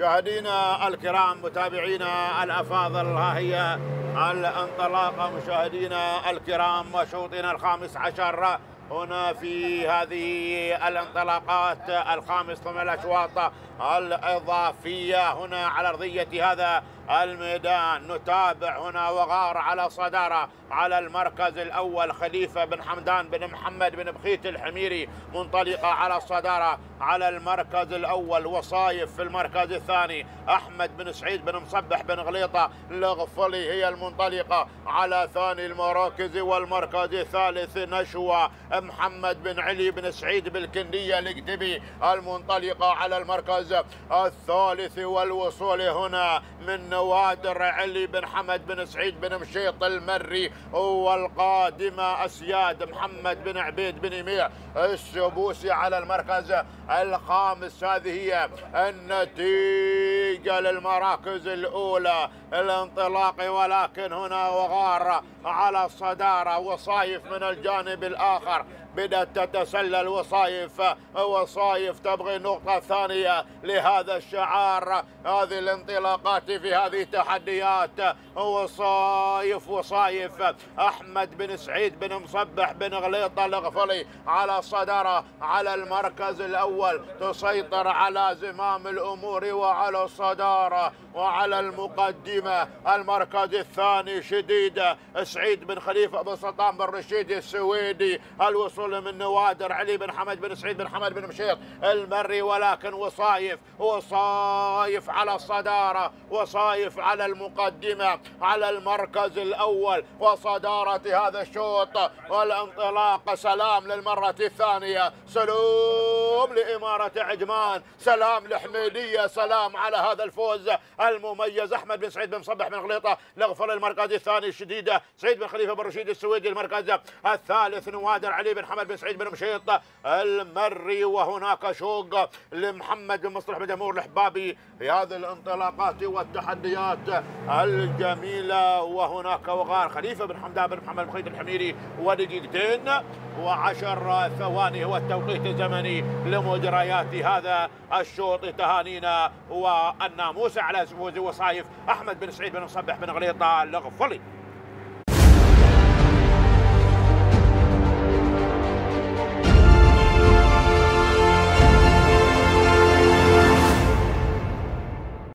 مشاهدينا الكرام، متابعينا الأفاضل، ها هي الانطلاقة مشاهدينا الكرام وشوطنا ال15 هنا في هذه الانطلاقات ال15 من الأشواط الإضافية هنا على أرضية هذا الميدان. نتابع هنا وغار على صدارة على المركز الأول خليفة بن حمدان بن محمد بن بخيت الحميري، منطلقة على الصدارة على المركز الأول. وصايف في المركز الثاني، أحمد بن سعيد بن مصبح بن غليطة الأغفلي هي المنطلقة على ثاني المراكز. والمركز الثالث نشوى محمد بن علي بن سعيد بالكندية الإكتبي المنطلقة على المركز الثالث. والوصول هنا من نوادر علي بن حمد بن سعيد بن مشيط المري، والقادمة اسياد محمد بن عبيد بن يميع الشبوسي على المركز الخامس. هذه هي النتيجة للمراكز الأولى الانطلاق، ولكن هنا وغار على الصدارة. وصايف من الجانب الآخر بدأت تتسلل وصايف تبغي النقطة الثانية لهذا الشعار. هذه الانطلاقات في هذه التحديات، وصايف أحمد بن سعيد بن مصبح بن غليطة الأغفلي على الصدارة على المركز الأول، تسيطر على زمام الأمور وعلى الصدارة. وعلى المقدمة المركز الثاني شديدة سعيد بن خليفة بن سلطان بن رشيد السويدي. الوصول من نوادر علي بن حمد بن سعيد بن حمد بن مشيط المري، ولكن وصايف على الصدارة، وصايف على المقدمة على المركز الأول وصدارة هذا الشوط. والانطلاق سلام للمرة الثانية، سلام لإمارة عجمان، سلام لحميدية، سلام على هذا الفوز المميز. أحمد بن سعيد بن مصبح بن غليطة الأغفلي المركز الثاني، شديدة سعيد بن خليفة بن رشيد السويدي المركز الثالث، نوادر علي بن حمد بن سعيد بن مشيط المري. وهناك شوق لمحمد بن مصلح بن دمور الحبابي في هذه الانطلاقات والتحديات الجميلة. وهناك وغار خليفة بن حمدان بن محمد بن بخيت الحميري، ودقيقتين و10 ثواني هو التوقيت الزمني لمجريات هذا الشوط. تهانينا والناموس على فوز وصايف أحمد بن سعيد بن مصبح بن غليطة الأغفلي.